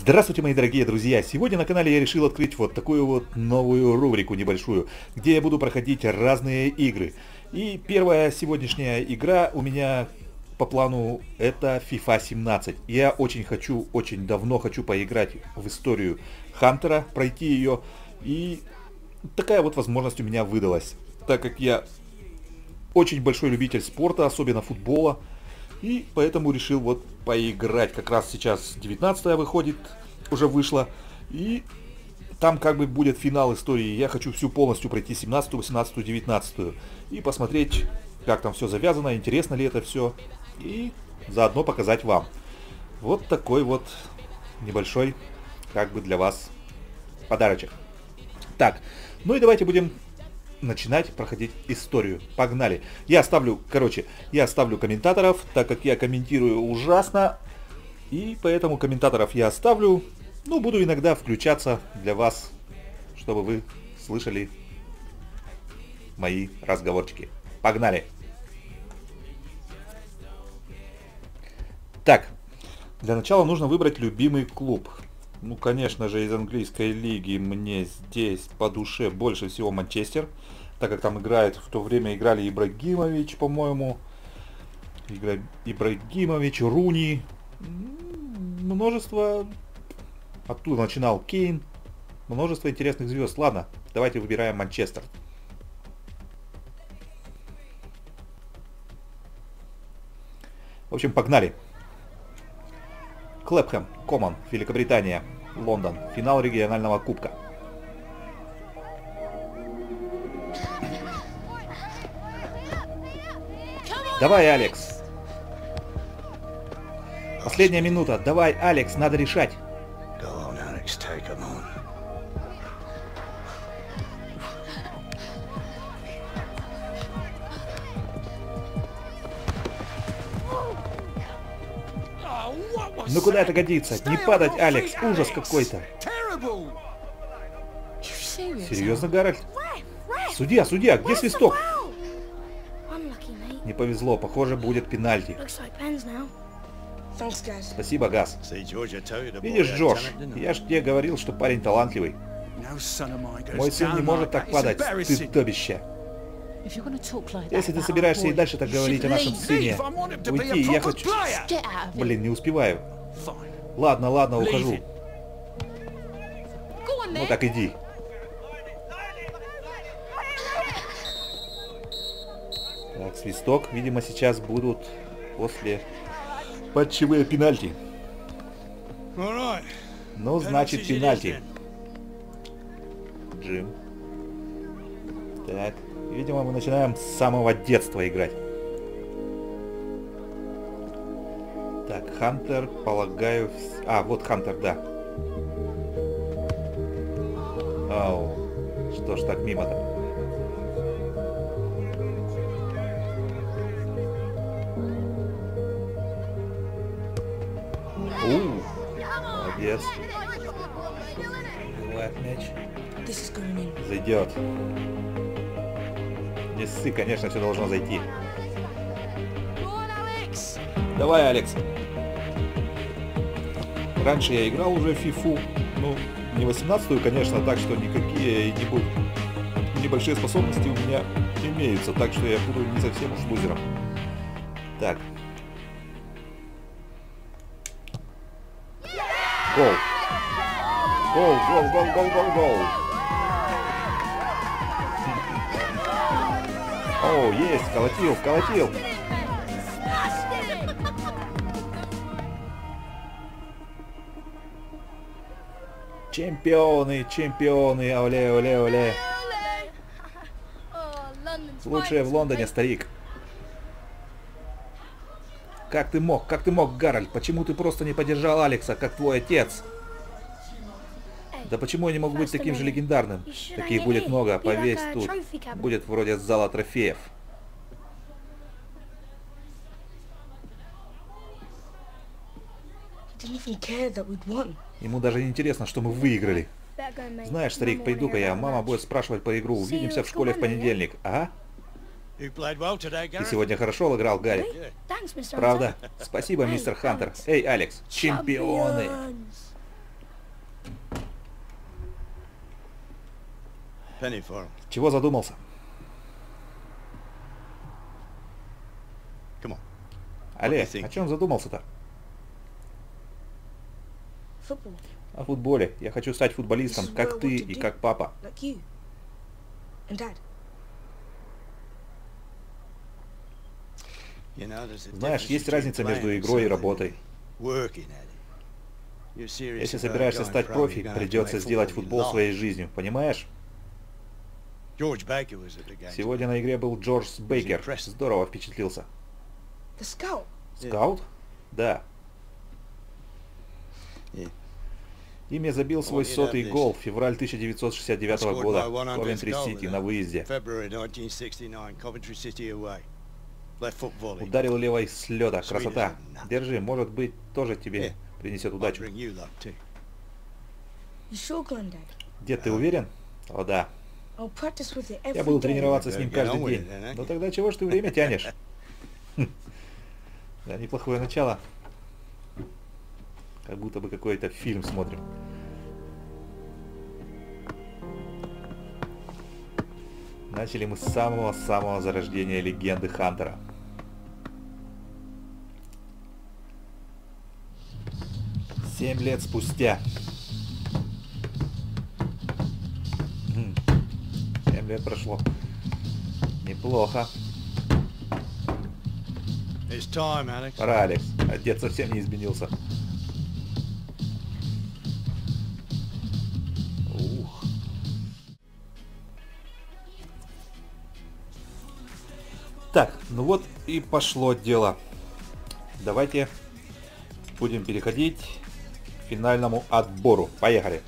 Здравствуйте, мои дорогие друзья! Сегодня на канале я решил открыть вот такую вот новую рубрику небольшую, где я буду проходить разные игры. И первая сегодняшняя игра у меня по плану это FIFA 17. Я очень давно хочу поиграть в историю Хантера, пройти ее. И такая вот возможность у меня выдалась, так как я очень большой любитель спорта, особенно футбола. И поэтому решил вот поиграть. Как раз сейчас 19-я выходит, уже вышла. И там как бы будет финал истории. Я хочу всю полностью пройти 17-ю, 18-ю, 19-ю. И посмотреть, как там все завязано, интересно ли это все. И заодно показать вам. Вот такой вот небольшой, как бы для вас, подарочек. Так, ну и давайте будем начинать проходить историю. Погнали. Я оставлю комментаторов, так как я комментирую ужасно. И поэтому комментаторов я оставлю. Ну, буду иногда включаться для вас, чтобы вы слышали мои разговорчики. Погнали. Так. Для начала нужно выбрать любимый клуб. Ну, конечно же, из английской лиги мне здесь по душе больше всего Манчестер, так как там играет, в то время играли Ибрагимович, по-моему, Руни, множество, оттуда начинал Кейн, множество интересных звезд. Ладно, давайте выбираем Манчестер. В общем, погнали. Клэпхэм, Коман, Великобритания, Лондон, финал регионального кубка. Давай, Алекс. Последняя минута. Давай, Алекс, надо решать. Ну куда это годится? Не падать, Алекс! Ужас какой-то! Серьезно, Гарольд? Судья, судья, где свисток? Не повезло, похоже, будет пенальти. Спасибо, Газ. Видишь, Джордж, я ж тебе говорил, что парень талантливый. Мой сын не может так падать, стыдобище. Если ты собираешься и дальше так говорить о нашем сыне, уйти, я хочу... Блин, не успеваю. Ладно, ладно, ухожу. Ну так иди. Так, свисток. Видимо, сейчас будут после матчевые пенальти. Ну, значит, пенальти. Джим. Так. Видимо, мы начинаем с самого детства играть. Так, Хантер, полагаю... А, вот Хантер, да. Ау, что ж так мимо-то? Молодец. Зайдет. Не ссы, конечно, все должно зайти. Давай, Алекс. Раньше я играл уже в фифу. Ну, не 18-ю, конечно, так что никакие небольшие способности у меня имеются. Так что я буду не совсем уж лузером. Так. Гол. Гол, гол, гол, гол, гол, гол. О, есть, колотил, колотил. Чемпионы, чемпионы, оле, оле, оле. Лучшее в Лондоне, старик. Как ты мог, Гарольд? Почему ты просто не поддержал Алекса, как твой отец? Да почему я не могу быть таким же легендарным? Таких будет много, повесь тут. Будет вроде зала трофеев. Ему даже не интересно, что мы выиграли. Знаешь, старик, пойду-ка я. Мама будет спрашивать по игру. Увидимся в школе в понедельник. Ага. Ты сегодня хорошо играл, Гарри. Правда? Спасибо, мистер Хантер. Эй, Алекс, чемпионы! Чего задумался? Олег, о чем задумался-то? О футболе. Я хочу стать футболистом, как ты и как папа. Знаешь, есть разница между игрой и работой. Если собираешься стать профи, придется сделать футбол своей жизнью, понимаешь? Сегодня на игре был Джордж Бейкер. Здорово впечатлился. Скаут? Да. Ими забил свой 100-й гол в февраль 1969 года в Ковентри-Сити на выезде. Ударил левой с лёда. Красота. Держи, может быть, тоже тебе принесет удачу. Дед, ты уверен? О, да. Я буду тренироваться с ним каждый день. Но тогда чего ж ты время тянешь? Да, неплохое начало. Как будто бы какой-то фильм смотрим. Начали мы с самого-самого зарождения легенды Хантера. Семь лет спустя. 7 лет прошло. Неплохо. Пора, Алекс. А дед совсем не изменился. Ух. Так, ну вот и пошло дело. Давайте будем переходить к финальному отбору. Поехали.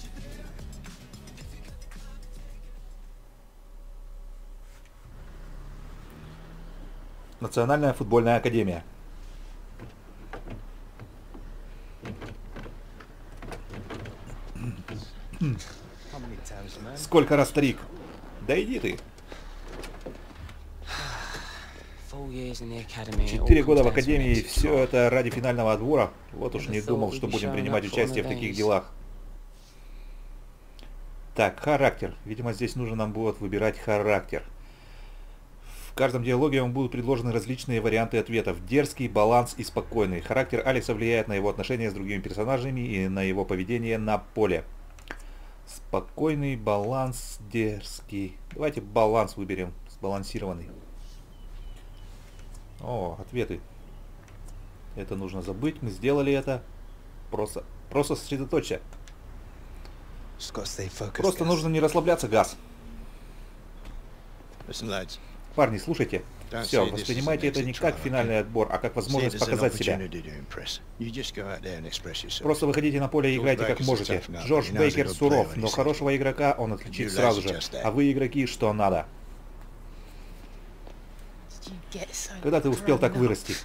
Национальная футбольная академия. Сколько раз, старик? Да иди ты. 4 года в академии, и все это ради финального отбора. Вот уж не думал, что будем принимать участие в таких делах. Так, характер. Видимо, здесь нужно нам будет выбирать характер. В каждом диалоге вам будут предложены различные варианты ответов. Дерзкий, баланс и спокойный. Характер Алекса влияет на его отношения с другими персонажами и на его поведение на поле. Спокойный, баланс, дерзкий. Давайте баланс выберем. Сбалансированный. О, ответы. Это нужно забыть. Мы сделали это. Просто сосредоточься. Просто нужно не расслабляться, газ. Парни, слушайте. Все, воспринимайте это не как финальный отбор, а как возможность показать себя. Просто выходите на поле и играйте как можете. Джордж Бейкер суров, но хорошего игрока он отличит сразу же. А вы, игроки, что надо. Когда ты успел так вырасти?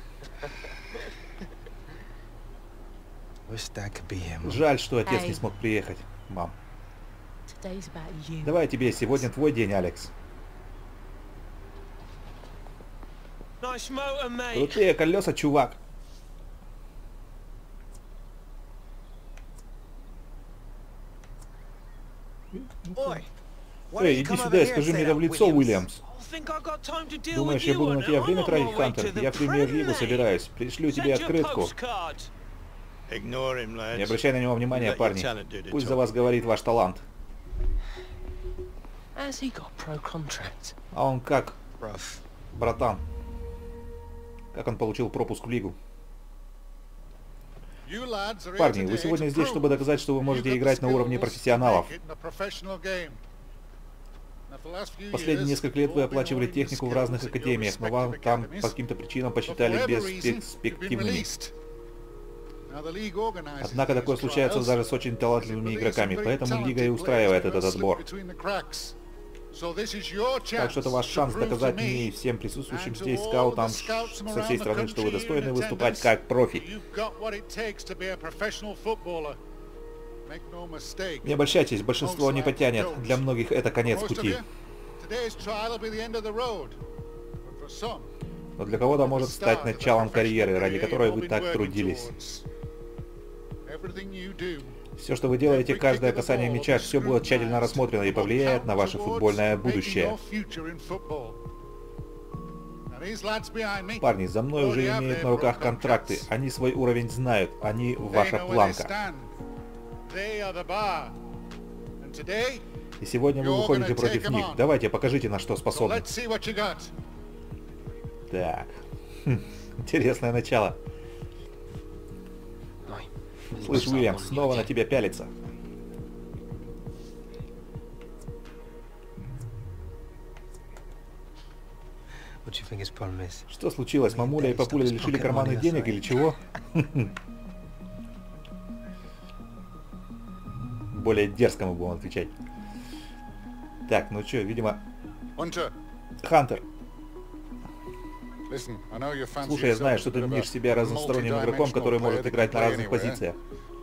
Жаль, что отец не смог приехать, мам. Давай тебе, сегодня твой день, Алекс. Крутые колеса, чувак. Эй, иди сюда и скажи мне в лицо, Уильямс. Думаешь, я буду на тебя время тратить, Хантер? Я в Премьер-лигу собираюсь. Пришлю тебе открытку. Не обращай на него внимания, парни. Пусть за вас говорит ваш талант. А он как? Братан. Как он получил пропуск в лигу? Парни, вы сегодня здесь, чтобы доказать, что вы можете играть на уровне профессионалов. Последние несколько лет вы оплачивали технику в разных академиях, но вам там по каким-то причинам посчитали бесперспективными. Однако такое случается даже с очень талантливыми игроками, поэтому лига и устраивает этот отбор. Так что это ваш шанс доказать мне и всем присутствующим здесь скаутам со всей страны, что вы достойны выступать как профи. Не обольщайтесь, большинство не потянет. Для многих это конец пути. Но для кого-то может стать началом карьеры, ради которой вы так трудились. Все, что вы делаете, каждое касание мяча, все будет тщательно рассмотрено и повлияет на ваше футбольное будущее. Парни за мной уже имеют на руках контракты. Они свой уровень знают. Они ваша планка. И сегодня вы выходите против них. Давайте, покажите, на что способны. Так. Интересное начало. Слышь, Уильям, снова на тебя пялится. Что случилось? Мамуля и папуля лишили карманы денег или чего? Более дерзкому будем отвечать. Так, ну чё, видимо... Хантер. Слушай, я знаю, что ты мнишь себя разносторонним игроком, который может играть на разных позициях.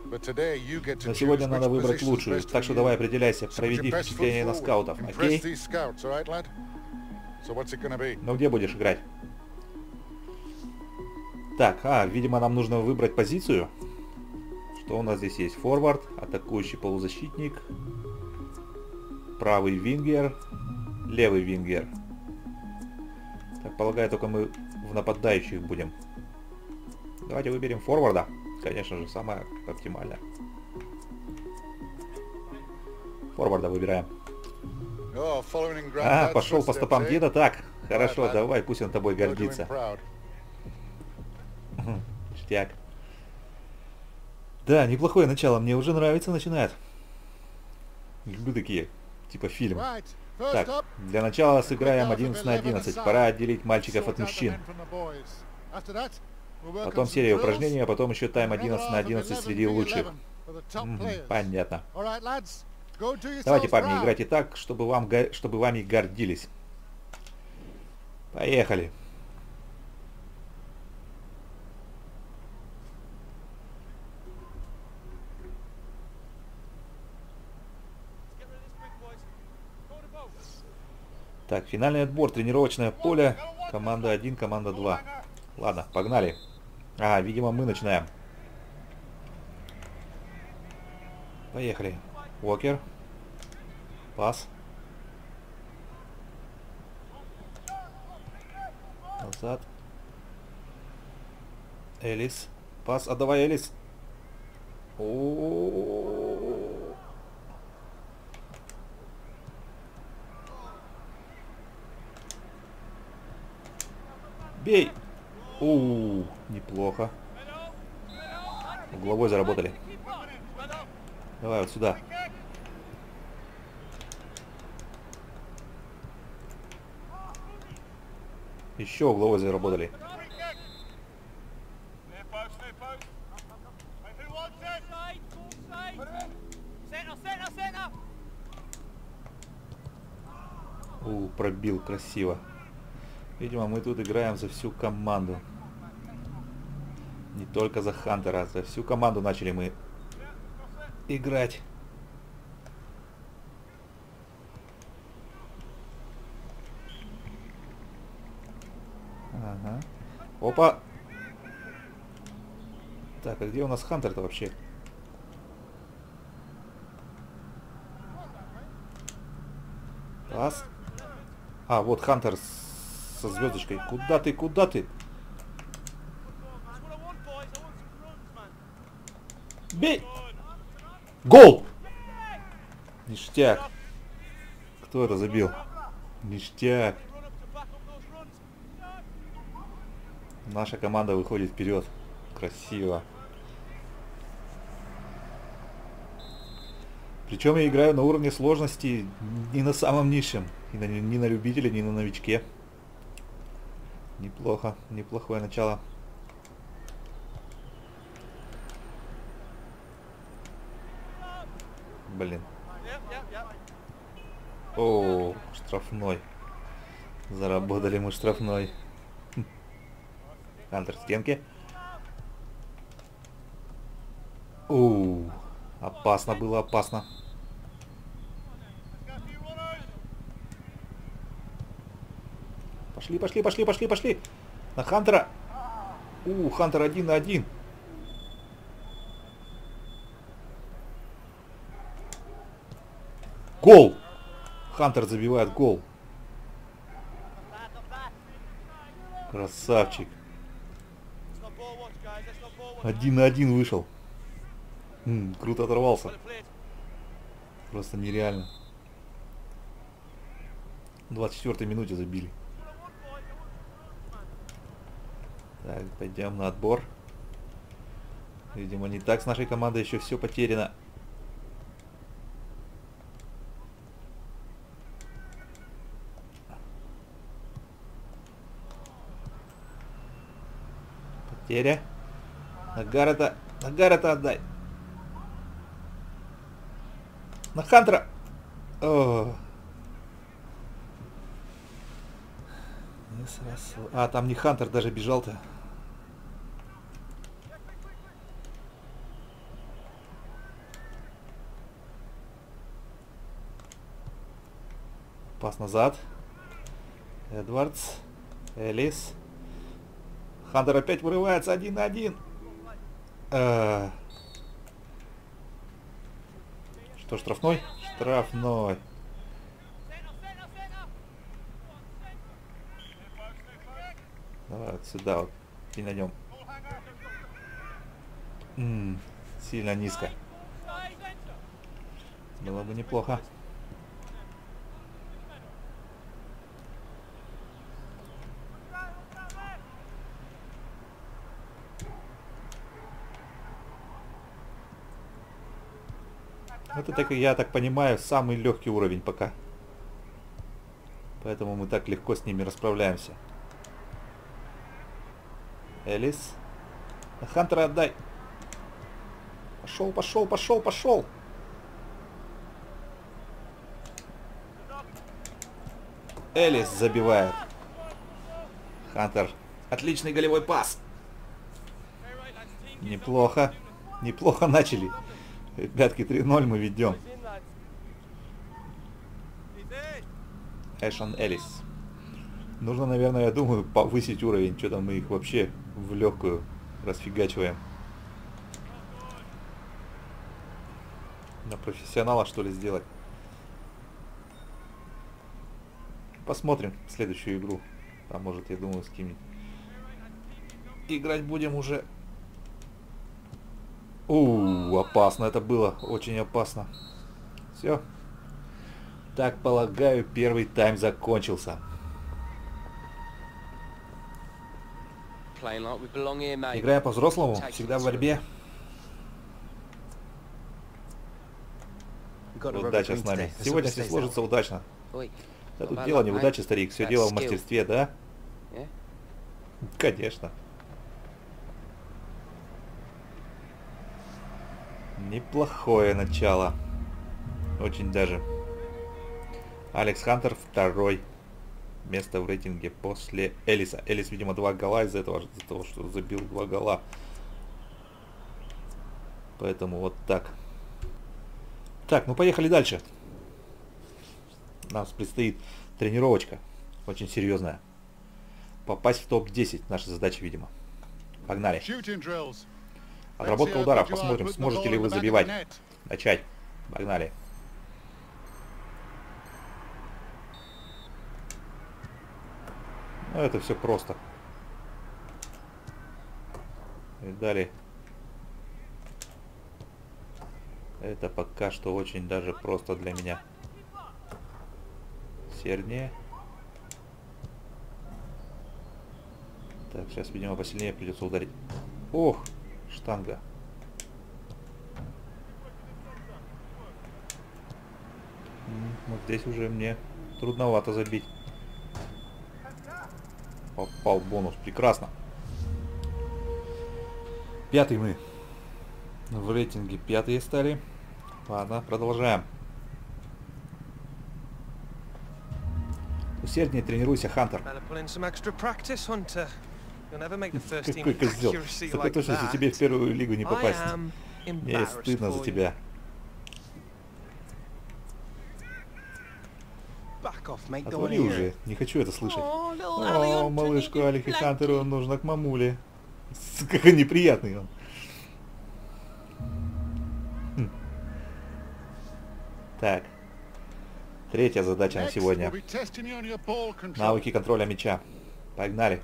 Но сегодня надо выбрать лучшую, так что давай определяйся, проведи впечатление на скаутов, окей? Но где будешь играть? Так, видимо, нам нужно выбрать позицию. Что у нас здесь есть? Форвард, атакующий полузащитник, правый вингер, левый вингер. Так, полагаю, только мы в нападающих будем. Давайте выберем форварда. Конечно же, самое оптимальное. Форварда выбираем. Пошел по стопам деда, так. Хорошо, давай, пусть он тобой гордится. Штяк. Да, неплохое начало, мне уже нравится, начинает. Люблю такие, типа фильм. Так, для начала сыграем 11 на 11. Пора отделить мальчиков от мужчин. Потом серия упражнений, а потом еще тайм 11 на 11 среди лучших. Понятно. Давайте, парни, играйте так, чтобы вами гордились. Поехали. Так, финальный отбор, тренировочное поле. Команда 1, команда 2. Ладно, погнали. Видимо, мы начинаем. Поехали. Уокер. Пас. Назад. Элис. Пас, отдавай, Элис. О-о-о-о-о-о. Бей. У-у-у, неплохо. Угловой заработали. Давай вот сюда. Еще угловой заработали. Пробил красиво. Видимо, мы тут играем за всю команду. Не только за Хантера, за всю команду начали мы играть. Ага. Опа! Так, а где у нас Хантер-то вообще? Раз. Вот Хантер со звездочкой. Куда ты, куда ты? Бей! Гол! Ништяк. Кто это забил? Ништяк. Наша команда выходит вперед. Красиво. Причем я играю на уровне сложности не на самом низшем. Не на любителе, не на новичке. Неплохо. Неплохое начало. Блин. О, штрафной. Заработали мы штрафной. Хантер стенки. Опасно было, опасно. Пошли, пошли, пошли, пошли, пошли. На Хантера. Хантер 1 на 1. Гол! Хантер забивает гол. Красавчик. 1 на 1 вышел. Круто оторвался. Просто нереально. В 24-й минуте забили. Так, пойдем на отбор. Видимо, не так с нашей командой еще все потеряно. Потеря. На Гаррета отдай. На Хантера. О. А, там не Хантер даже бежал-то. Пас назад. Эдвардс. Элис. Хантер опять вырывается. 1 на 1. Что, штрафной? Штрафной. Давай вот сюда вот. И на нем. Сильно низко. Было бы неплохо. Это, так, я так понимаю, самый легкий уровень пока. Поэтому мы так легко с ними расправляемся. Элис. Хантера отдай. Пошел, пошел, пошел, пошел. Элис забивает. Хантер. Отличный голевой пас. Неплохо. Неплохо начали. Ребятки, 3-0 мы ведем. Эшон Элис. Нужно, наверное, я думаю, повысить уровень. Что-то мы их вообще в легкую расфигачиваем. На профессионала, что ли, сделать? Посмотрим следующую игру. Там, может, я думаю, с кем-нибудь играть будем уже. Опасно это было, очень опасно. Все. Так, полагаю, первый тайм закончился. Играем по-взрослому, всегда в борьбе. Удача с нами. Сегодня все сложится удачно. Да тут дело не в удаче, старик, все дело в мастерстве, да? Конечно. Неплохое начало. Очень даже. Алекс Хантер второй. Место в рейтинге после Элиса. Элис, видимо, 2 гола из-за того, что забил 2 гола. Поэтому вот так. Так, ну поехали дальше. Нам предстоит тренировочка. Очень серьезная. Попасть в топ-10. Наша задача, видимо. Погнали. Отработка ударов. Посмотрим, сможете ли вы забивать. Начать. Погнали. Ну, это все просто. Видали? Это пока что очень даже просто для меня. Сильнее. Так, сейчас, видимо, посильнее придется ударить. Ох! Штанга. Вот здесь уже мне трудновато забить. Попал бонус. Прекрасно. 5-й мы. В рейтинге 5-е стали. Ладно, продолжаем. Усерднее тренируйся, Хантер. Какой козел. С такой точностью тебе в первую лигу не попасть. Мне стыдно за тебя. Отвали уже, не хочу это слышать. О, малышку Алихе Хантеру нужно к мамуле. Какой неприятный он. Так, Третья задача на сегодня. Навыки контроля мяча. Погнали.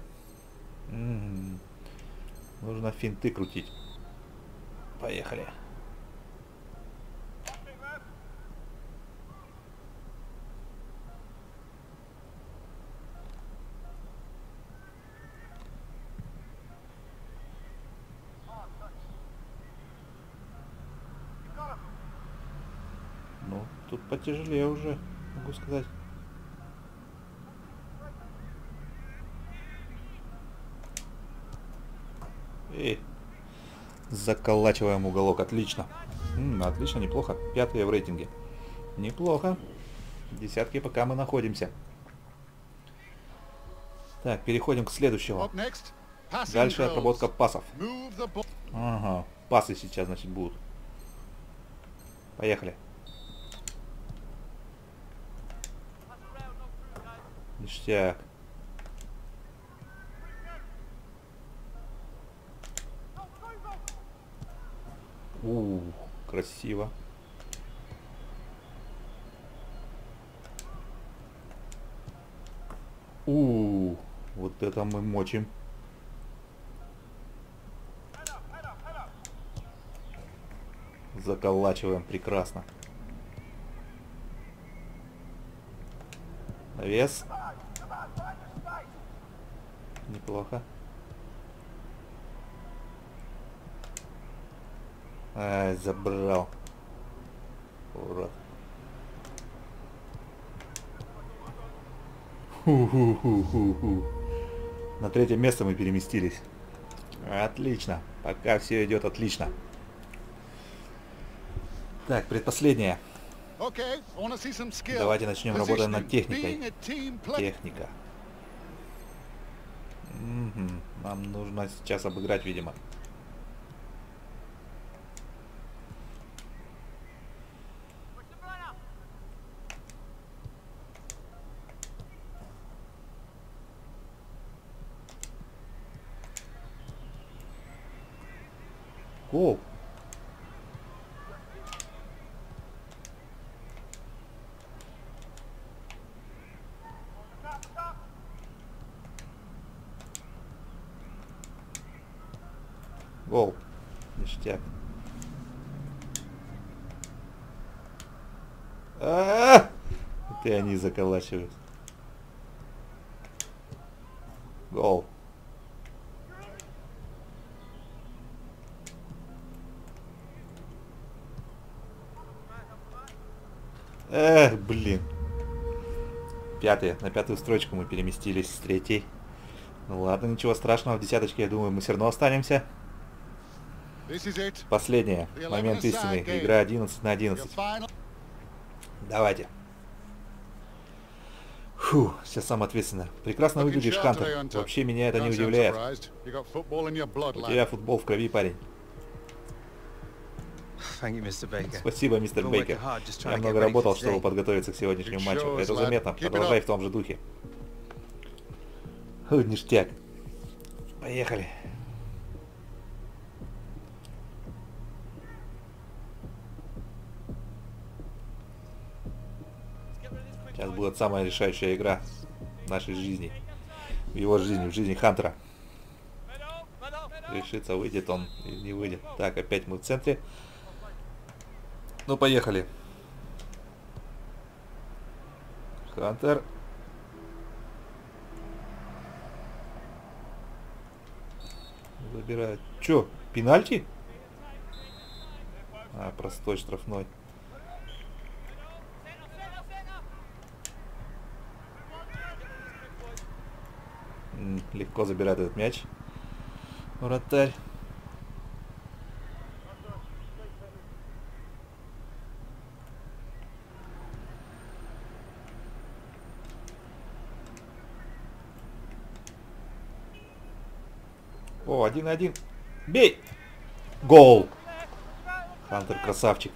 Нужно финты крутить. Поехали. Ну, тут потяжелее уже, могу сказать. Эй. Заколачиваем уголок. Отлично. Отлично, неплохо. Пятые в рейтинге. Неплохо. Десятки пока мы находимся. Так, переходим к следующему. Дальше отработка пасов. Ага, пасы сейчас, значит, будут. Поехали. Ништяк. Красиво. Вот это мы мочим. Заколачиваем, прекрасно. Навес. Неплохо. Ай, забрал. Ура. Ху-ху-ху-ху-ху. На третье место мы переместились. Отлично. Пока все идет отлично. Так, предпоследнее. Давайте начнем работать над техникой. Техника. Нам нужно сейчас обыграть, видимо. Гол. Гол. Ништяк. А-а-а! Это они заколачивают. Гол. Эх, блин. Пятые. На пятую строчку мы переместились с третьей. Ну ладно, ничего страшного. В десяточке, я думаю, мы все равно останемся. Последнее. Момент истины. Игра 11 на 11. Давайте. Фу, сейчас сам ответственно. Прекрасно выглядишь, Хантер. Вообще меня это не удивляет. У тебя футбол в крови, парень. Спасибо, мистер Бейкер. Я много работал, чтобы подготовиться к сегодняшнему матчу. Это заметно. Продолжай в том же духе. Фу, ништяк. Поехали. Сейчас будет самая решающая игра в нашей жизни. В его жизни, в жизни Хантера. Решится, выйдет он или не выйдет. Так, опять мы в центре. Ну, поехали. Хантер. Забирает. Чё, пенальти? А, простой штрафной. Легко забирает этот мяч. Вратарь. О, 1-1. Бей! Гол! Хантер красавчик.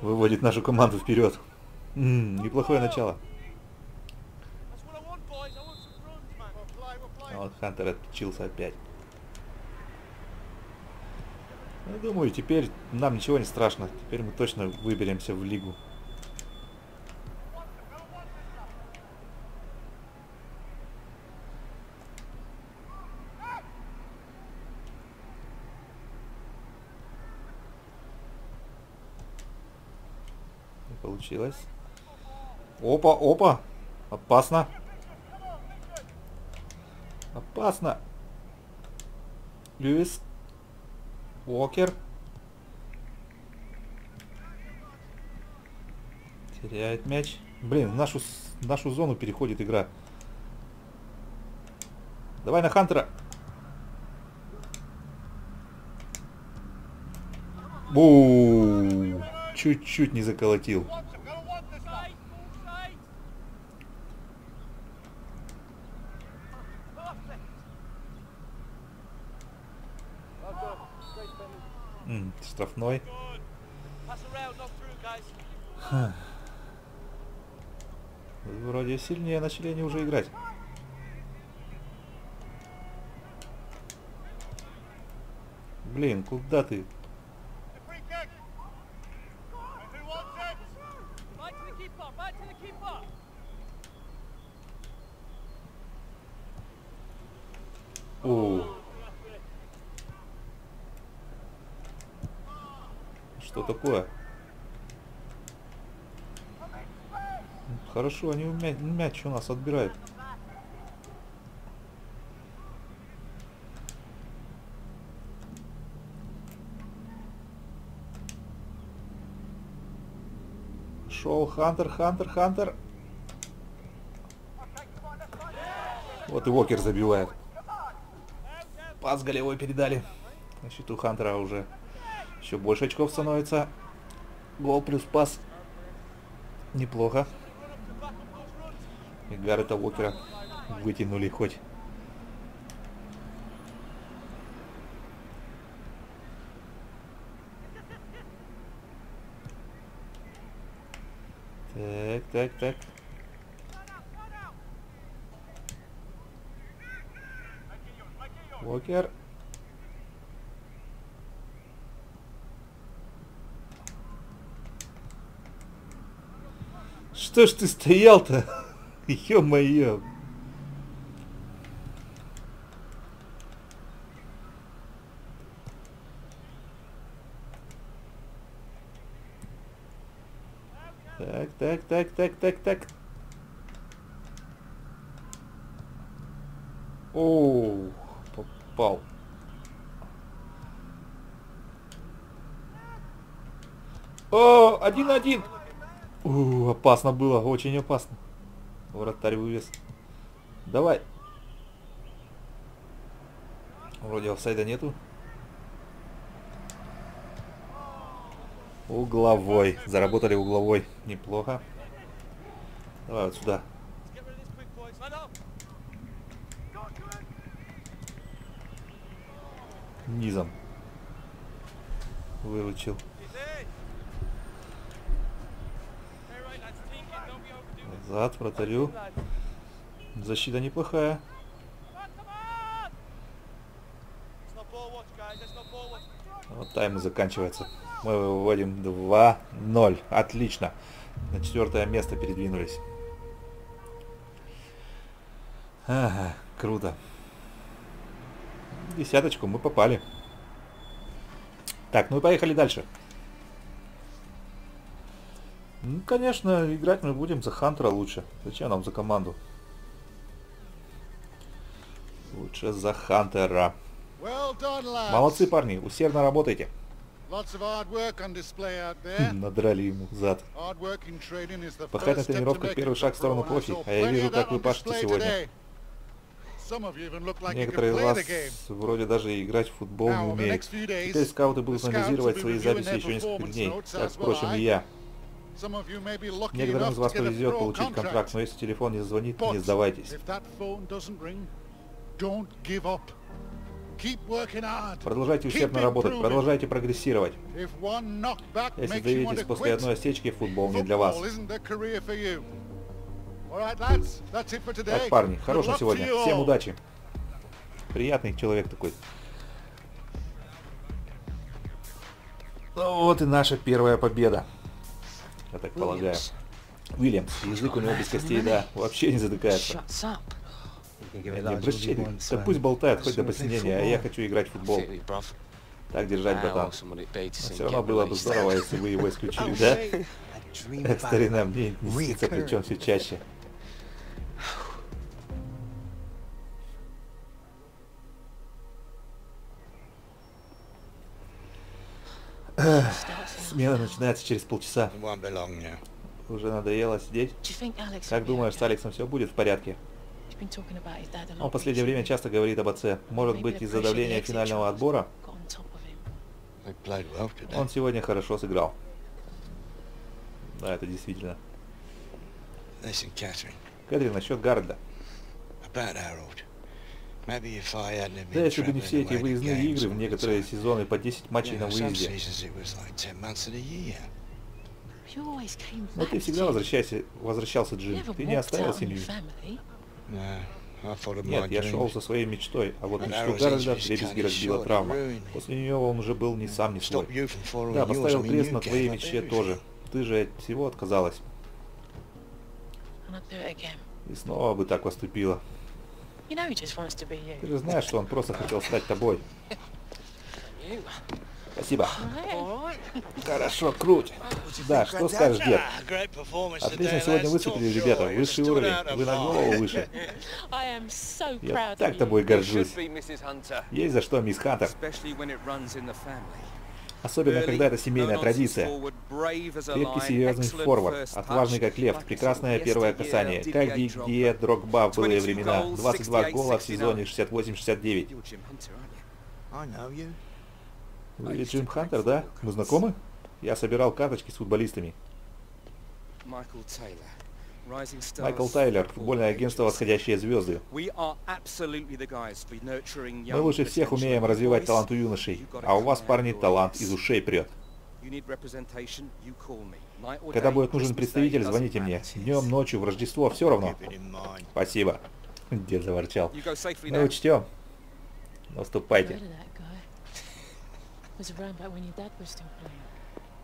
Выводит нашу команду вперед. Неплохое начало. Вот Хантер отключился опять. Я думаю, теперь нам ничего не страшно. Теперь мы точно выберемся в лигу. Не получилось. Опа, опа. Опасно. Опасно. Льюис. Уокер. Теряет мяч. Блин, в нашу зону переходит игра. Давай на Хантера. Бу! Чуть-чуть не заколотил. Штрафной. Ха. Вроде сильнее начали они уже играть. Блин, куда ты? О. Что такое? Хорошо, они мяч у нас отбирают. Шел Хантер, Хантер, Хантер. Вот и Уокер забивает. Пас голевой передали. На счету Хантера уже. Еще больше очков становится. Гол плюс пас. Неплохо. И Гаррета Уокера вытянули хоть. Так, так, так. Уокер. Что ж ты стоял-то? Ё-моё. Так, так, так, так, так, так. О, попал. О, 1-1. Опасно было, очень опасно. Вратарь вывез. Давай. Вроде офсайда нету. Угловой. Заработали угловой. Неплохо. Давай вот сюда. Низом. Выручил. Назад, вратарю. Защита неплохая. Вот тайм заканчивается. Мы выводим 2-0. Отлично. На 4-е место передвинулись. Ага, круто. Десяточку мы попали. Так, ну и поехали дальше. Ну, конечно, играть мы будем за Хантера лучше. Зачем нам за команду? Лучше за Хантера. Молодцы, парни, усердно работайте. Надрали ему зад. Пахать на тренировках — первый шаг в сторону профи, а я вижу, как вы пашете сегодня. Некоторые из вас вроде даже играть в футбол не умеют. Теперь скауты будут анализировать свои записи еще несколько дней, как, впрочем, и я. Некоторым из вас повезет получить контракт, но если телефон не зазвонит, не сдавайтесь. Продолжайте усердно работать, продолжайте прогрессировать. Если сдаетесь после одной осечки, футбол не для вас. Так, парни, хорош на сегодня. Всем удачи. Приятный человек такой. Ну вот и наша первая победа. Я так полагаю. Уильям, язык у него без костей, да, вообще не задыкается. Да пусть болтает хоть до посинения, а я хочу играть в футбол. Так держать, братан. Все равно было бы здорово, если вы его исключили, да? Эта старина мне не снится, причем все чаще. Смена начинается через полчаса. Уже надоело сидеть. Как думаешь, с Алексом все будет в порядке? Он в последнее время часто говорит об отце. Может быть, из-за давления финального отбора? Он сегодня хорошо сыграл. Да, это действительно. Кэтрин, насчет Гарольда. Да, если бы не все эти выездные игры, в некоторые сезоны по 10 матчей на выезде. Но ты всегда возвращался, Джим. Ты не оставил семью. Нет, я шел со своей мечтой, а вот мечту Гарольда вдребезги разбила травма. После нее он уже был ни сам, ни свой. Да, поставил крест на твоей мечте тоже. Ты же от всего отказалась. И снова бы так поступила. Ты же знаешь, что он просто хотел стать тобой. Спасибо. Хорошо, круть. Да, что скажешь, дед? Отлично сегодня выступили, ребята. Высший уровень. Вы на голову выше. Я так тобой горжусь. Есть за что, мисс Хантер. Особенно, когда это семейная традиция. Крепкий, серьезный форвард, отважный как лев, прекрасное первое касание. Как Дидье Дрогба в былые времена. 22 гола в сезоне 68-69. Вы ведь Джим Хантер, да? Мы знакомы? Я собирал карточки с футболистами. Майкл Тайлер, футбольное агентство «Восходящие звезды». Мы лучше всех умеем развивать талант у юношей, а у вас, парни, талант из ушей прет. Когда будет нужен представитель, звоните мне. Днем, ночью, в Рождество, все равно. Спасибо. Дед заворчал. Мы учтем. Наступайте.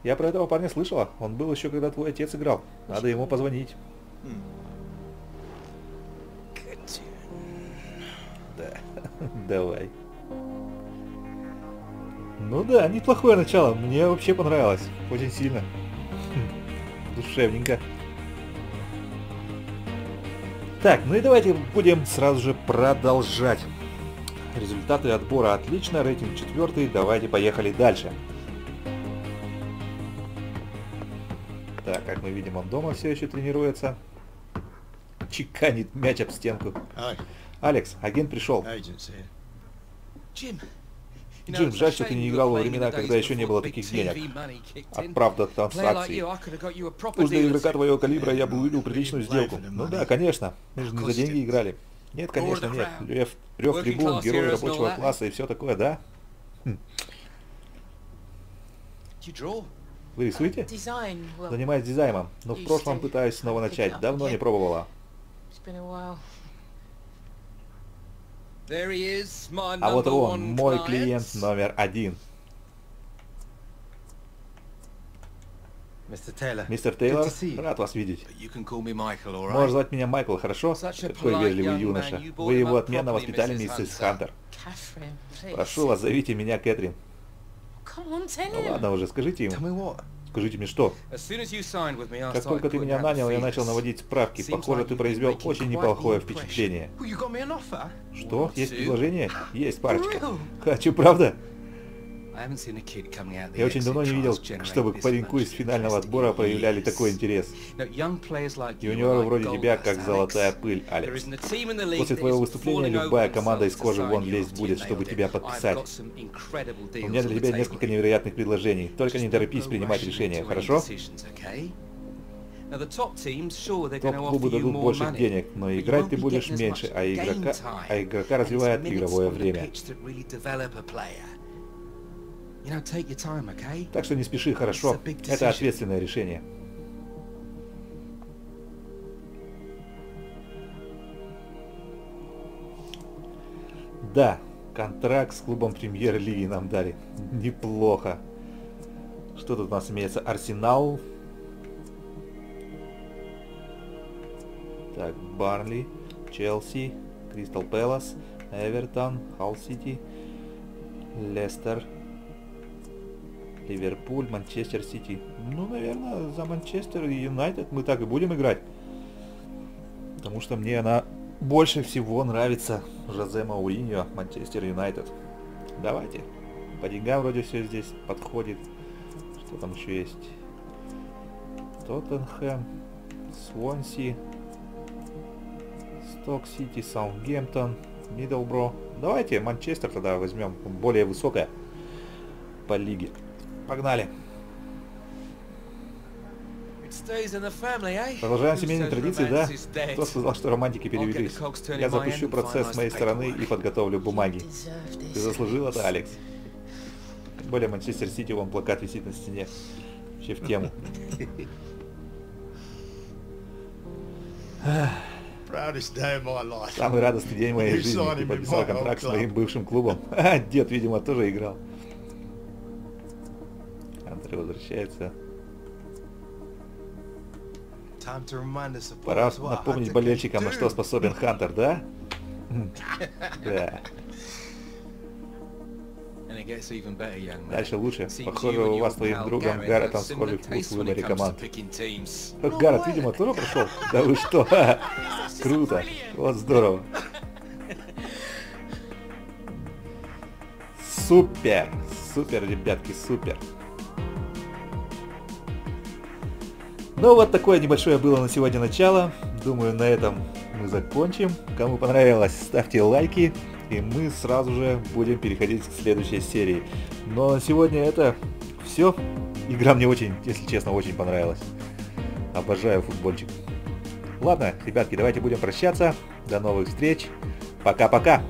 Я про этого парня слышала. Он был еще, когда твой отец играл. Надо ему позвонить. Да, давай. Ну да, неплохое начало. Мне вообще понравилось. Очень сильно. Душевненько. Так, ну и давайте будем сразу же продолжать. Результаты отбора отлично, рейтинг 4, давайте поехали дальше. Так, как мы видим, он дома все еще тренируется. Чеканит мяч об стенку. Алекс, агент пришел. Джим, жаль, что ты не играл во времена, когда еще не было таких денег. Отправ до транзакций. Уж для игрока твоего калибра я бы увидел приличную сделку. Ну да, конечно, мы же не за деньги играли. Нет, конечно, нет. Рев трибун, герой рабочего класса и все такое, да? Вы рисуете? Занимаюсь дизайном, но в прошлом пытаюсь снова начать. Давно не пробовала. А вот он, мой клиент номер один. Мистер Тейлор, рад вас видеть. Можешь звать меня Майкл, хорошо? Какой вежливый юноша. Вы его отменно воспитали, миссис Хантер. Прошу вас, зовите меня Кэтрин. Ну ладно уже, скажите ему. Скажите мне что? Как только ты меня нанял, я начал наводить справки. Похоже, ты произвел очень неплохое впечатление. Что? Есть предложение? Есть парочка. Хочу, правда? Я очень давно не видел, чтобы к пареньку из финального отбора проявляли такой интерес. Юниоры вроде тебя, как золотая пыль, Алекс. После твоего выступления любая команда из кожи вон лезть будет, чтобы тебя подписать. У меня для тебя несколько невероятных предложений. Только не торопись принимать решения, хорошо? Топ-клубы дадут больше денег, но играть ты будешь меньше, а игрока развивает игровое время. Так что не спеши, хорошо? Это ответственное решение. Да, контракт с клубом Премьер-лиги нам дали. Неплохо. Что тут у нас имеется? Арсенал. Так, Барнли, Челси, Кристал Пэлас, Эвертон, Халл Сити, Лестер, Ливерпуль, Манчестер Сити. Ну, наверное, за Манчестер и Юнайтед мы так и будем играть. Потому что мне она больше всего нравится. Жозе Моуиньо, Манчестер Юнайтед. Давайте. По деньгам вроде все здесь подходит. Что там еще есть? Тоттенхэм, Свонси, Сток Сити, Саутгемптон, Миддлбро. Давайте Манчестер тогда возьмем. Более высокая по лиге. Погнали. Продолжаем семейные традиции, да? Кто сказал, что романтики перевелись? Я запущу процесс с моей стороны и подготовлю бумаги. Ты заслужил это, Алекс. Тем более Манчестер Сити, вон плакат висит на стене. Вообще в тему. Самый радостный день моей жизни. Ты подписал контракт с моим бывшим клубом. Дед, видимо, тоже играл. Андрей возвращается. Пора напомнить болельщикам, на что способен Хантер, да? Да. Дальше лучше. Похоже, у вас с твоим другом Гарретом схожий вкус в выборе команд. Гаррет, видимо, тоже прошел? Да вы что? Круто. Вот здорово. Супер. Супер, ребятки, супер. Ну вот такое небольшое было на сегодня начало. Думаю, на этом мы закончим. Кому понравилось, ставьте лайки. И мы сразу же будем переходить к следующей серии. Но на сегодня это все. Игра мне очень, если честно, очень понравилась. Обожаю футбольчик. Ладно, ребятки, давайте будем прощаться. До новых встреч. Пока-пока.